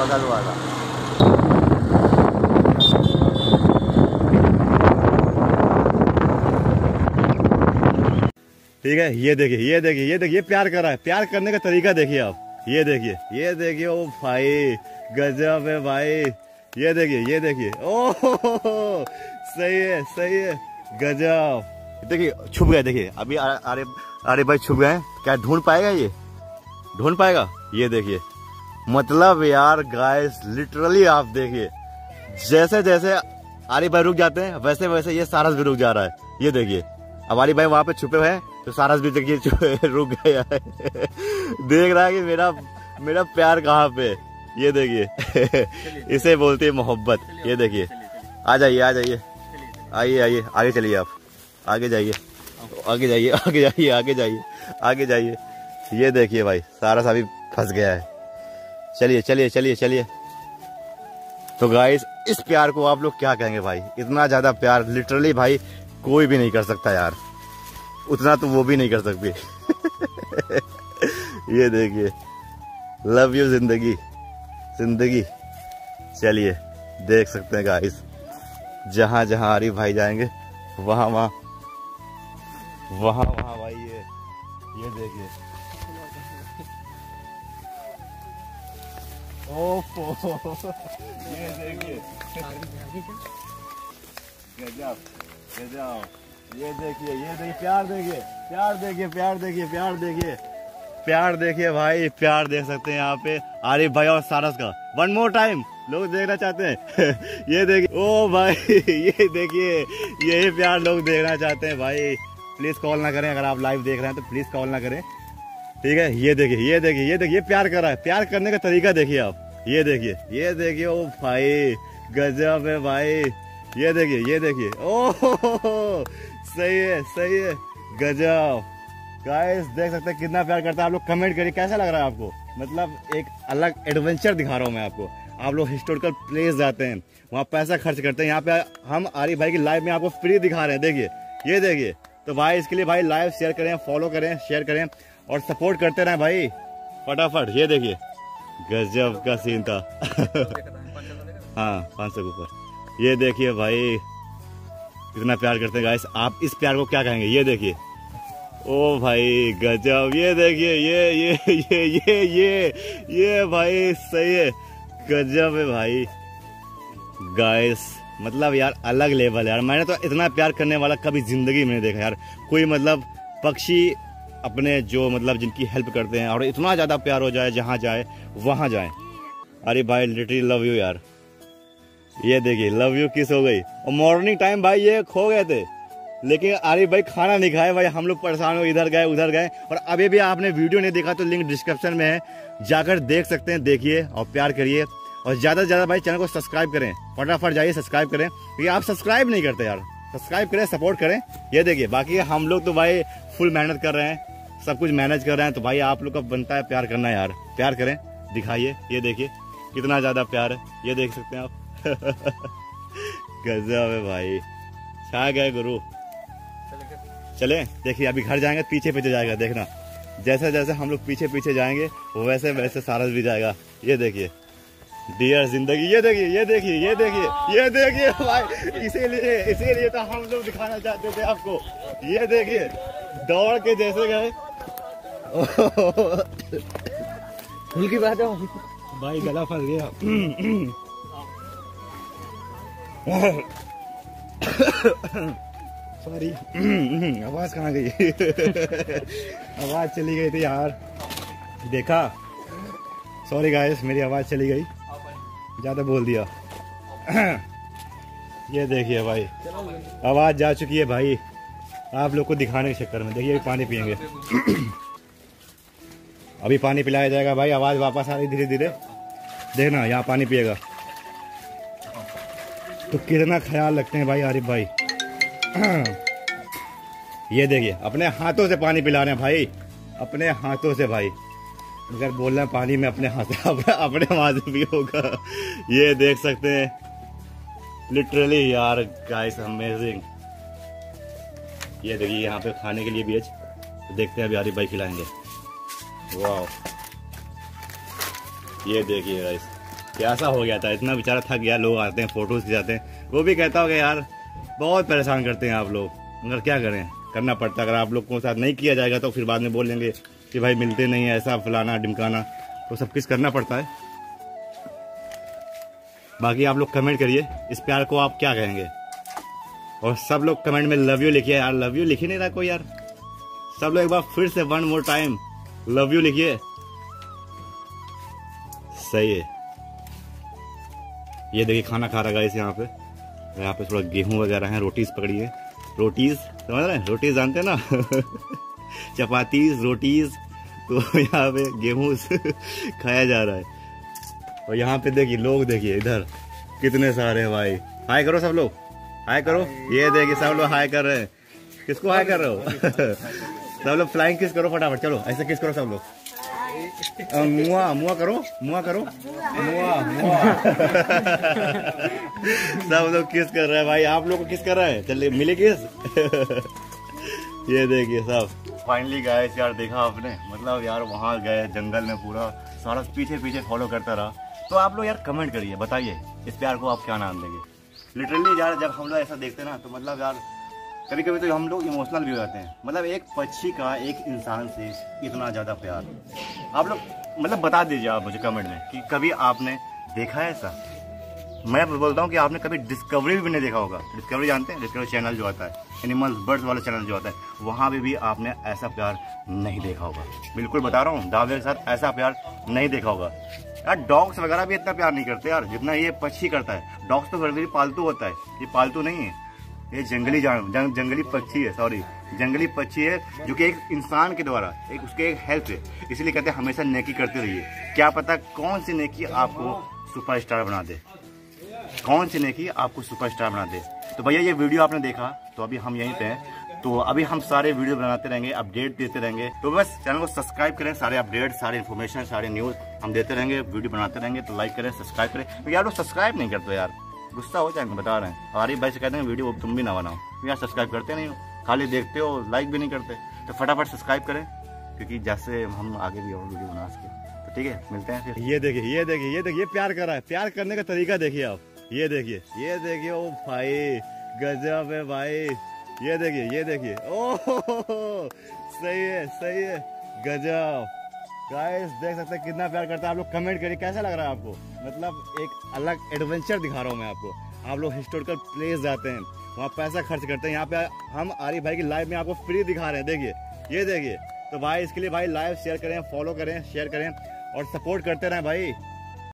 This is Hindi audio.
बगल वाला। ठीक है, ये देखिए ये देखिए ये देखिए, प्यार कर रहा है। प्यार करने का तरीका देखिए आप, ये देखिए ओ भाई गजब है भाई। ये देखिए ओ सही है गजब। देखिए छुप गए, देखिए अभी आरिफ भाई छुप गए। क्या ढूंढ पाएगा ये? ढूंढ पाएगा? ये देखिए, मतलब यार गाइस लिटरली आप देखिए, जैसे जैसे आरिफ भाई रुक जाते हैं वैसे वैसे ये सारस भी रुक जा रहा है। ये देखिए अब आरिफ भाई वहां पे छुपे हुए हैं तो सारस भी देखिए रुक गया है। देख रहा है कि मेरा प्यार कहाँ पे। ये देखिए इसे बोलते हैं मोहब्बत। ये देखिए, आ जाइए आगे चलिए आप, आगे जाइए। ये देखिए भाई सारस अभी फंस गया है। चलिए। तो गाइस इस प्यार को आप लोग क्या कहेंगे भाई? इतना ज्यादा प्यार लिटरली भाई कोई भी नहीं कर सकता यार, उतना तो वो भी नहीं कर सकती। ये देखिए लव यू जिंदगी। चलिए देख सकते हैं गाइस, जहां जहां आरिफ भाई जाएंगे वहां भाई ये देखिए ये देखिए गजब। ये देखिए प्यार देखिए भाई, प्यार देख सकते हैं यहाँ पे आरिफ भाई और सारस का। वन मोर टाइम लोग देखना चाहते हैं। ये देखिए ओ भाई, ये देखिए यही प्यार लोग देखना चाहते हैं भाई। प्लीज कॉल ना करें, अगर आप लाइव देख रहे हैं तो प्लीज कॉल ना करें, ठीक है। ये देखिए प्यार कर रहा है। प्यार करने का तरीका देखिए आप। ये देखिए ओ भाई गजब है भाई। ये देखिए ओ सही है गजब। गाइस देख सकते हैं कितना प्यार करता है। आप लोग कमेंट करिए कैसा लग रहा है आपको। मतलब एक अलग एडवेंचर दिखा रहा हूँ मैं आपको। आप लोग हिस्टोरिकल प्लेस जाते हैं, वहाँ पैसा खर्च करते हैं, यहाँ पे हम आरिफ भाई की लाइव में आपको फ्री दिखा रहे हैं। देखिए ये देखिए। तो भाई इसके लिए भाई लाइव शेयर करें, फॉलो करें, शेयर करें और सपोर्ट करते रहें भाई फटाफट। ये देखिए गजब का सीन था। हाँ 500 के ऊपर। ये देखिए भाई कितना प्यार करते हैं गाइस। आप इस प्यार को क्या कहेंगे? ये देखिए ओ भाई गजब। ये देखिए ये भाई सही है गजब है भाई। गाइस मतलब यार अलग लेवल है यार। मैंने तो इतना प्यार करने वाला कभी जिंदगी में नहीं देखा यार। कोई मतलब पक्षी अपने जो मतलब जिनकी हेल्प करते हैं और इतना ज़्यादा प्यार हो जाए, जहाँ जाए वहाँ जाए। अरे भाई लिटरली लव यू यार। ये देखिए लव यू किस हो गई। और मॉर्निंग टाइम भाई ये खो गए थे, लेकिन आरिफ भाई खाना नहीं खाए भाई। हम लोग परेशान हो, इधर गए उधर गए। और अभी भी आपने वीडियो नहीं देखा तो लिंक डिस्क्रिप्शन में है, जाकर देख सकते हैं। देखिए और प्यार करिए और ज़्यादा से ज़्यादा भाई चैनल को सब्सक्राइब करें। फटाफट जाइए सब्सक्राइब करें, क्योंकि आप सब्सक्राइब नहीं करते यार। सब्सक्राइब करें, सपोर्ट करें। ये देखिए बाकी हम लोग तो भाई फुल मेहनत कर रहे हैं, सब कुछ मैनेज कर रहे हैं। तो भाई आप लोग का बनता है प्यार करना यार। प्यार करें, दिखाइए। ये देखिए कितना ज़्यादा प्यार है, ये देख सकते हैं आप। गजब है भाई, छा गए गुरु। चले देखिए अभी घर जाएंगे, पीछे जाएगा। देखना जैसे जैसे हम लोग पीछे जाएंगे वैसे वैसे सारस भी जाएगा। ये देखिए डियर जिंदगी। ये देखिए भाई। इसीलिए तो हम लोग दिखाना चाहते थे आपको। ये देखिए दौड़ के जैसे गए। की बात है भाई, गला फंस गया। सॉरी आवाज कहाँ गई? आवाज चली गई थी यार, देखा। सॉरी गाइस मेरी आवाज चली गई, ज्यादा बोल दिया। ये देखिए भाई आवाज जा चुकी है भाई, आप लोग को दिखाने के चक्कर में। देखिए अभी पानी पिएंगे, अभी पानी पिलाया जाएगा भाई। आवाज वापस आ रही धीरे धीरे, देखना यहाँ पानी पिएगा। तो कितना ख्याल रखते हैं भाई आरिफ भाई। ये देखिए अपने हाथों से पानी पिला रहे हैं भाई, अपने हाथों से भाई। अगर बोलना पानी में अपने हाथ अपने हाथ भी होगा। ये देख सकते हैं लिटरली यार गाइस अमेजिंग। ये देखिए यहाँ पे खाने के लिए भी है। देखते हैं अभी आरिफ भाई खिलाएंगे। वाह ये देखिए गाइस प्यासा हो गया था, इतना बेचारा थक गया। लोग आते हैं फोटोज़ खिंचाते हैं, वो भी कहता होगा यार बहुत परेशान करते हैं आप लोग, मगर क्या करें, करना पड़ता। अगर आप लोग को साथ नहीं किया जाएगा तो फिर बाद में बोलेंगे कि भाई मिलते नहीं है, ऐसा फलाना ढिमकाना, तो सब कुछ करना पड़ता है। बाकी आप लोग कमेंट करिए इस प्यार को आप क्या कहेंगे, और सब लोग कमेंट में लव यू लिखिए यार। लव यू लिख ही नहीं रहा कोई यार। सब लोग एक बार फिर से one more time love you लिखिए। सही है। ये देखिए खाना खा रहा गाइस। यहाँ पे थोड़ा गेहूं वगैरह है, रोटीज पकड़ी है। रोटीज समझ रहे हैं, रोटीज जानते हैं ना चपातीज रोटीज, तो यहाँ पे गेहूं खाया जा रहा है। और यहाँ पे देखिए लोग, देखिए इधर कितने सारे हैं भाई। हाय करो सब लोग, हाय करो। ये देखिए सब लोग हाय कर रहे हैं। किसको हाय कर रहे हो सब लोग? फ्लाइंग किस करो फटाफट, चलो ऐसे किस करो सब लोग। मुआ मुआ करो, मुआ करो, मुआ मुआ सब लोग किस कर रहे हैं भाई। आप लोग को किस कर रहे हैं, चलिए मिले किस ये देखिए सब फाइनली गाइस, यार देखा आपने, मतलब यार वहाँ गए जंगल में, पूरा सारस पीछे पीछे फॉलो करता रहा। तो आप लोग यार कमेंट करिए, बताइए इस प्यार को आप क्या नाम देंगे। लिटरली यार जब हम लोग ऐसा देखते ना, तो मतलब यार कभी कभी तो हम लोग इमोशनल भी हो जाते हैं। मतलब एक पक्षी का एक इंसान से इतना ज़्यादा प्यार। आप लोग मतलब बता दीजिए आप मुझे कमेंट में कि कभी आपने देखा है ऐसा। मैं बोलता हूँ कि आपने कभी डिस्कवरी भी नहीं देखा होगा। डिस्कवरी जानते हैं, डिस्कवरी चैनल जो आता है, एनिमल्स बर्ड्स वाला चैनल जो आता है, वहाँ भी आपने ऐसा प्यार नहीं देखा होगा। बिल्कुल बता रहा हूँ दावे के साथ, ऐसा प्यार नहीं देखा होगा यार। डॉग्स वगैरह भी इतना प्यार नहीं करते यार जितना ये पक्षी करता है। डॉग्स तो फिर भी पालतू होता है, ये पालतू नहीं है, ये जंगली जंगली पक्षी है, सॉरी जंगली पक्षी है, जो कि एक इंसान के द्वारा एक उसके एक हेल्प है। इसलिए कहते हैं हमेशा नेकी करते रहिए। क्या पता कौन सी नेकी आपको सुपरस्टार बना दे, कौन सी नेकी आपको सुपरस्टार बना दे। तो भैया ये वीडियो आपने देखा, तो अभी हम यहीं पे हैं। तो अभी हम सारे वीडियो बनाते रहेंगे, अपडेट देते रहेंगे। तो बस चैनल को सब्सक्राइब करें, सारे अपडेट, सारे इन्फॉर्मेशन, सारे न्यूज़ हम देते रहेंगे, वीडियो बनाते रहेंगे। तो लाइक करें, सब्सक्राइब करें। तो यार लोग सब्सक्राइब नहीं करते यार, गुस्सा हो जाएंगे, बता रहे हैं। आरिफ भाई से कहते हैं वीडियो तुम भी ना बनाओ यार, सब्सक्राइब करते नहीं हो, खाली देखते हो, लाइक भी नहीं करते। तो फटाफट सब्सक्राइब करें, क्योंकि जैसे हम आगे भी और वीडियो बना सके। तो ठीक है, मिलते हैं फिर। ये देखिए, ये देखिए, ये देखिए प्यार कर रहा है। प्यार करने का तरीका देखिए आप। ये देखिए, ये देखिए, ओ भाई गजब है भाई। ये देखिए, ये देखिए, ओह सही है, सही है, गजब। गाइस देख सकते हैं कितना प्यार करता है। आप लोग कमेंट करिए कैसा लग रहा है आपको। मतलब एक अलग एडवेंचर दिखा रहा हूँ मैं आपको। आप लोग हिस्टोरिकल प्लेस जाते हैं, वहाँ पैसा खर्च करते हैं, यहाँ पे हम आरिफ भाई की लाइव में आपको फ्री दिखा रहे हैं। देखिए, ये देखिए। तो भाई इसके लिए भाई लाइव शेयर करें, फॉलो करें, शेयर करें और सपोर्ट करते रहें भाई।